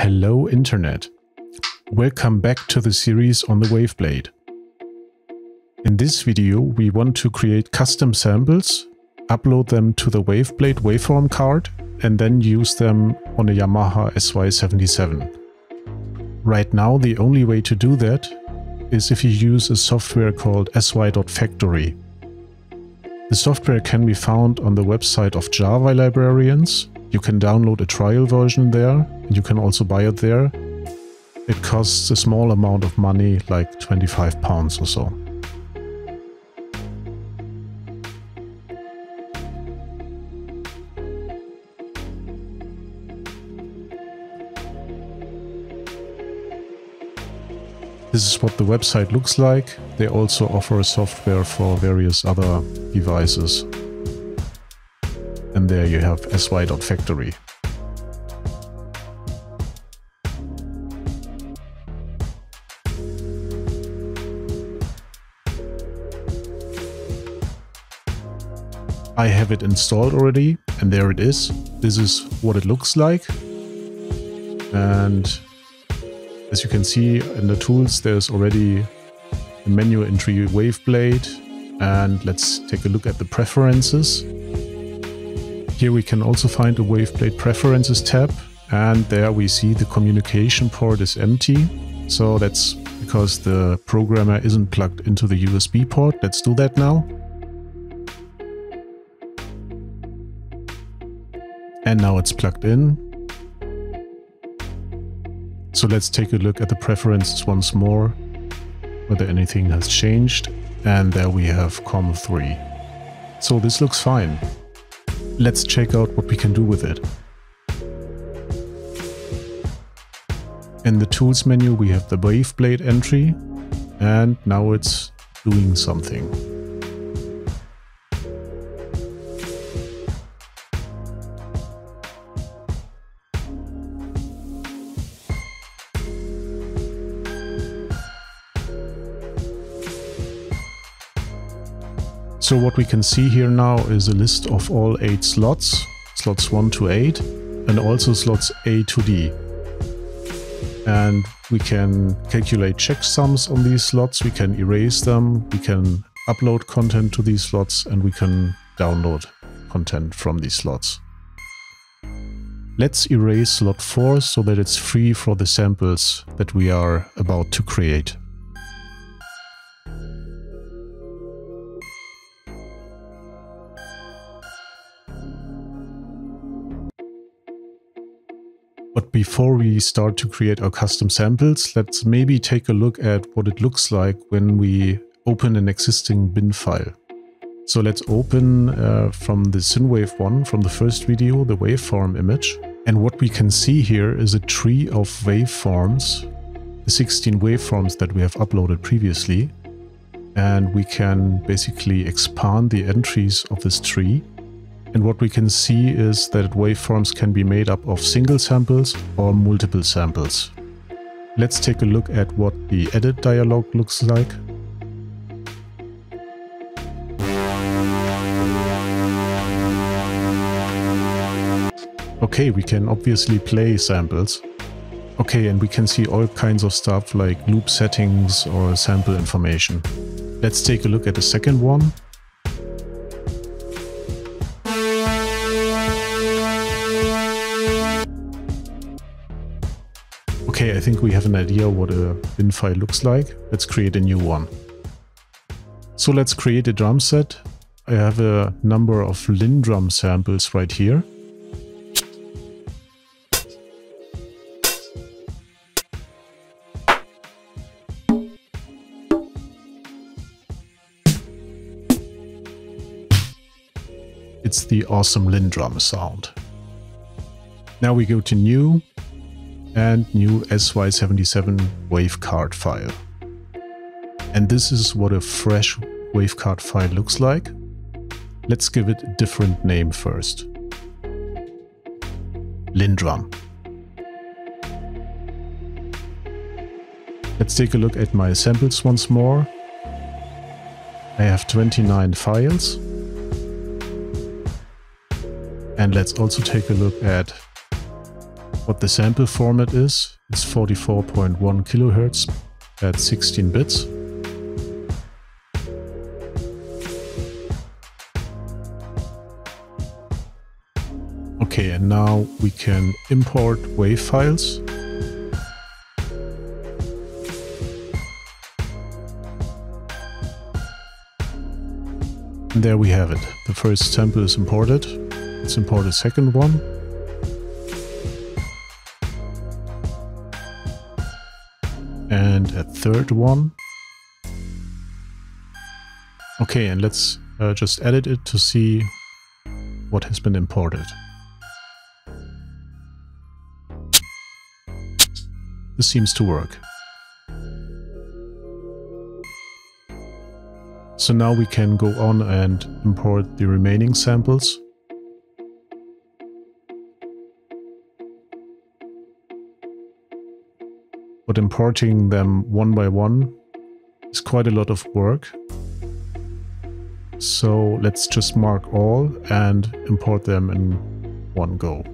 Hello Internet! Welcome back to the series on the WaveBlade. In this video we want to create custom samples, upload them to the WaveBlade waveform card and then use them on a Yamaha SY77. Right now the only way to do that is if you use a software called SY.Factory. The software can be found on the website of Java Librarians. You can download a trial version there, and you can also buy it there. It costs a small amount of money, like £25 or so. This is what the website looks like. They also offer software for various other devices. And there you have SY.Factory. I have it installed already, and there it is. This is what it looks like. And as you can see in the tools, there's already a menu entry WaveBlade. And let's take a look at the preferences. Here we can also find a WaveBlade preferences tab, and there we see the communication port is empty. So that's because the programmer isn't plugged into the USB port. Let's do that now. And now it's plugged in. So let's take a look at the preferences once more, whether anything has changed. And there we have COM3. So this looks fine. Let's check out what we can do with it. In the tools menu we have the WaveBlade entry, and now it's doing something. So what we can see here now is a list of all 8 slots, slots 1 to 8, and also slots A to D. And we can calculate checksums on these slots, we can erase them, we can upload content to these slots, and we can download content from these slots. Let's erase slot 4 so that it's free for the samples that we are about to create. But before we start to create our custom samples, let's maybe take a look at what it looks like when we open an existing bin file. So let's open from the SynWave one, from the first video, the waveform image. And what we can see here is a tree of waveforms, the 16 waveforms that we have uploaded previously. And we can basically expand the entries of this tree. And what we can see is that waveforms can be made up of single samples or multiple samples. Let's take a look at what the edit dialog looks like. Okay, we can obviously play samples. Okay, and we can see all kinds of stuff like loop settings or sample information. Let's take a look at the second one. Okay, I think we have an idea what a bin file looks like. Let's create a new one. So let's create a drum set. I have a number of LinnDrum samples right here. It's the awesome LinnDrum sound. Now we go to new. And new SY77 wavecard file. And this is what a fresh wavecard file looks like. Let's give it a different name first. LinnDrum. Let's take a look at my samples once more. I have 29 files. And let's also take a look at What the sample format is 44.1 kHz at 16 bits. Okay, and now we can import wave files. And there we have it. The first sample is imported. Let's import a second one. And a third one. Okay, and let's just edit it to see what has been imported. This seems to work. So now we can go on and import the remaining samples. But importing them one by one is quite a lot of work. So let's just mark all and import them in one go.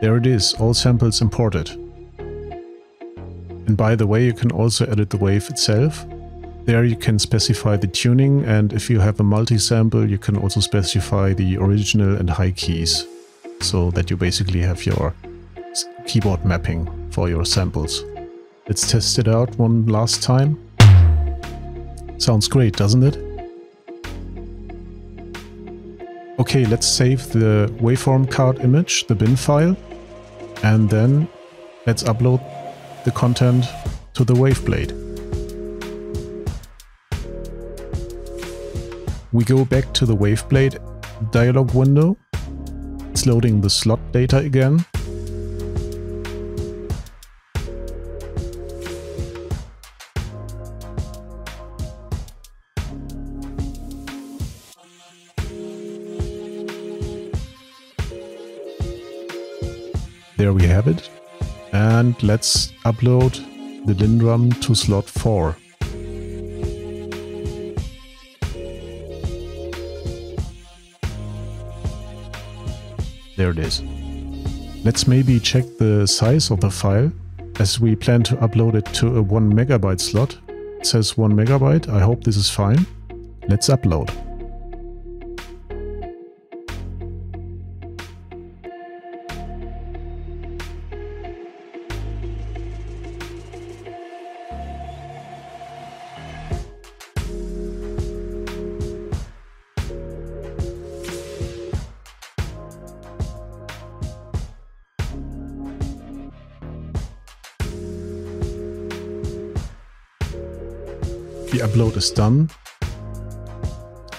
There it is, all samples imported. And by the way, you can also edit the wave itself. There you can specify the tuning, and if you have a multi-sample, you can also specify the original and high keys, so that you basically have your keyboard mapping for your samples. Let's test it out one last time. Sounds great, doesn't it? Okay, let's save the waveform card image, the bin file, and then let's upload the content to the WaveBlade. We go back to the WaveBlade dialog window. It's loading the slot data again. There we have it. And let's upload the LinnDrum to slot 4. There it is. Let's maybe check the size of the file, as we plan to upload it to a 1 MB slot. It says 1 MB. I hope this is fine. Let's upload. The upload is done.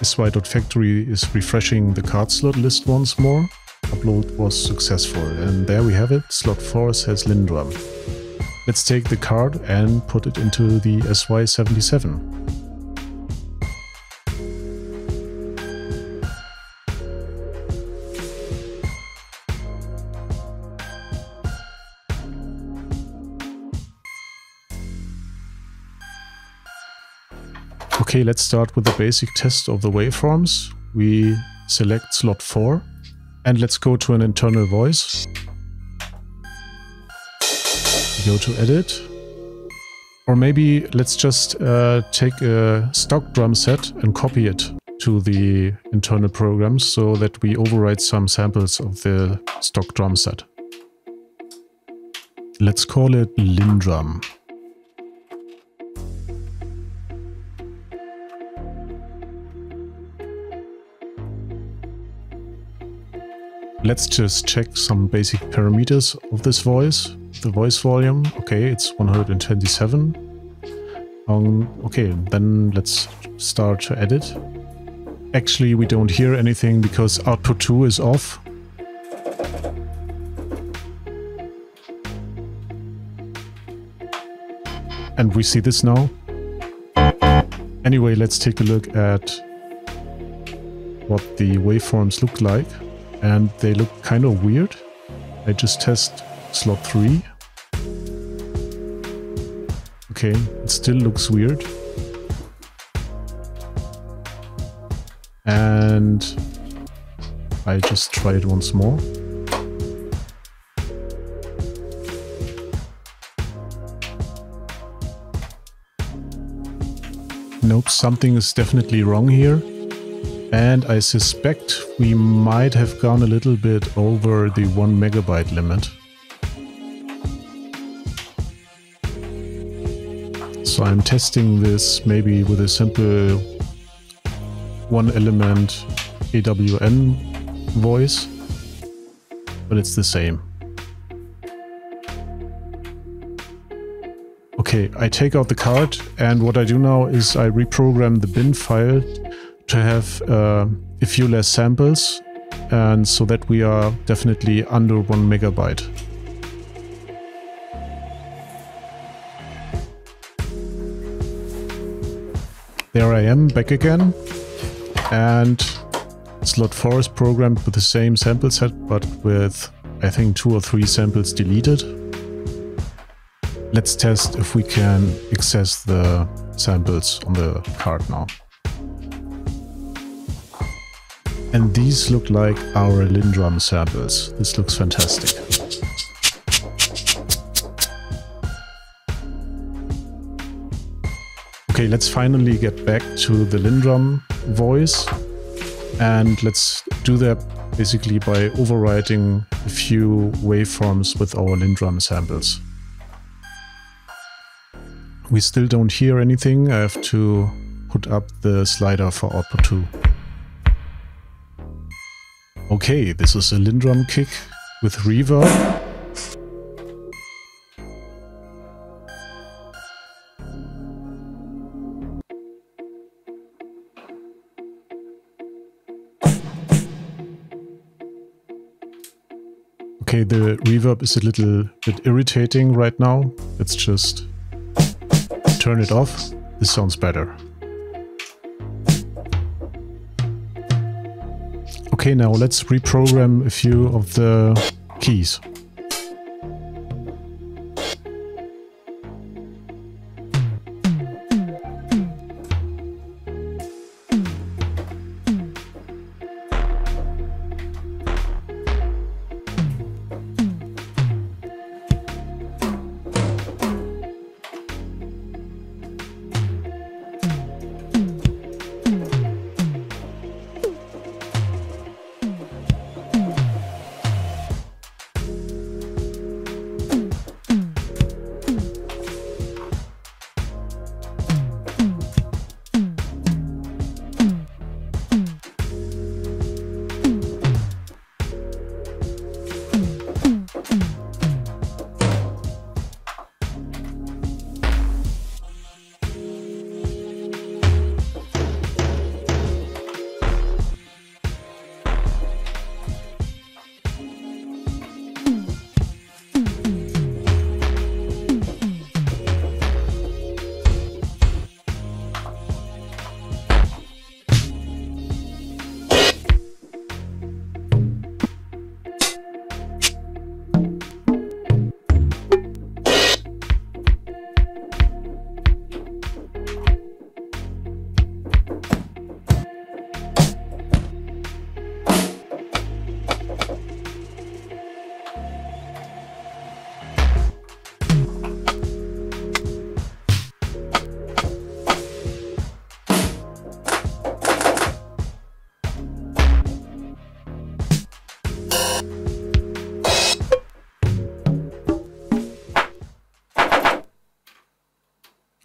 SY.Factory is refreshing the card slot list once more. Upload was successful, and there we have it. Slot 4 says LinnDrum. Let's take the card and put it into the SY77. Okay, let's start with the basic test of the waveforms. We select slot 4 and let's go to an internal voice. Go to edit. Or maybe let's just take a stock drum set and copy it to the internal program so that we overwrite some samples of the stock drum set. Let's call it LinnDrum. Let's just check some basic parameters of this voice. The voice volume, okay, it's 127. Okay, then let's start to edit. Actually, we don't hear anything because output 2 is off. And we see this now. Anyway, let's take a look at what the waveforms look like. And they look kind of weird. I just test slot 3. Okay, it still looks weird. And I just try it once more. Nope, something is definitely wrong here. And I suspect we might have gone a little bit over the 1 megabyte limit. So I'm testing this maybe with a simple one element AWN voice, but it's the same. Okay, I take out the card, and what I do now is I reprogram the bin file to have a few less samples, and so that we are definitely under 1 megabyte. There I am, back again, and slot 4 is programmed with the same sample set, but with, I think, 2 or 3 samples deleted. Let's test if we can access the samples on the card now. And these look like our LinnDrum samples. This looks fantastic. Okay, let's finally get back to the LinnDrum voice, and let's do that basically by overwriting a few waveforms with our LinnDrum samples. We still don't hear anything. I have to put up the slider for output 2. Okay, this is a LinnDrum kick with reverb. Okay, the reverb is a little bit irritating right now. Let's just turn it off. This sounds better. Okay, now let's reprogram a few of the keys.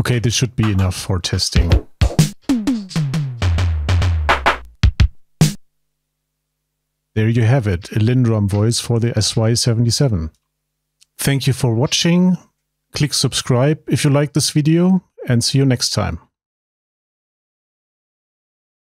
Okay, this should be enough for testing. There you have it, a LinnDrum voice for the SY77. Thank you for watching. Click subscribe if you like this video, and see you next time.